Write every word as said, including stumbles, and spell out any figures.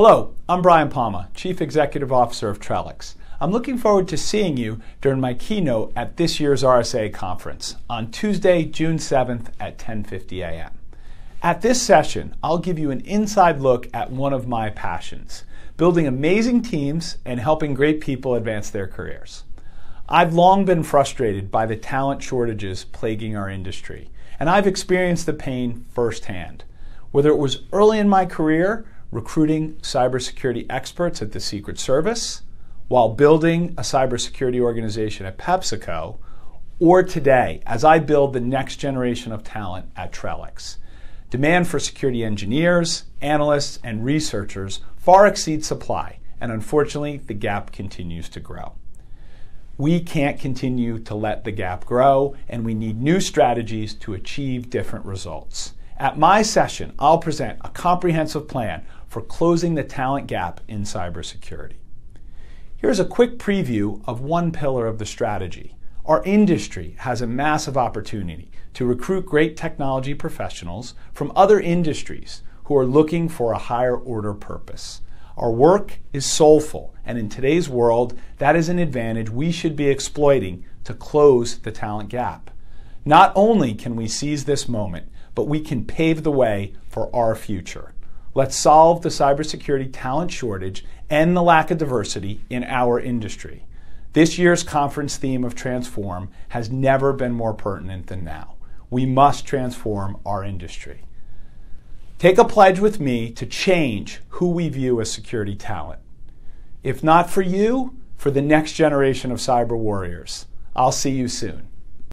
Hello, I'm Bryan Palma, Chief Executive Officer of Trellix. I'm looking forward to seeing you during my keynote at this year's R S A Conference on Tuesday, June seventh at ten fifty a m At this session, I'll give you an inside look at one of my passions, building amazing teams and helping great people advance their careers. I've long been frustrated by the talent shortages plaguing our industry, and I've experienced the pain firsthand. Whether it was early in my career, recruiting cybersecurity experts at the Secret Service, while building a cybersecurity organization at PepsiCo, or today as I build the next generation of talent at Trellix. Demand for security engineers, analysts, and researchers far exceeds supply, and unfortunately, the gap continues to grow. We can't continue to let the gap grow, and we need new strategies to achieve different results. At my session, I'll present a comprehensive plan for closing the talent gap in cybersecurity. Here's a quick preview of one pillar of the strategy. Our industry has a massive opportunity to recruit great technology professionals from other industries who are looking for a higher order purpose. Our work is soulful, and in today's world, that is an advantage we should be exploiting to close the talent gap. Not only can we seize this moment, but we can pave the way for our future. Let's solve the cybersecurity talent shortage and the lack of diversity in our industry. This year's conference theme of transform has never been more pertinent than now. We must transform our industry. Take a pledge with me to change who we view as security talent. If not for you, for the next generation of cyber warriors. I'll see you soon.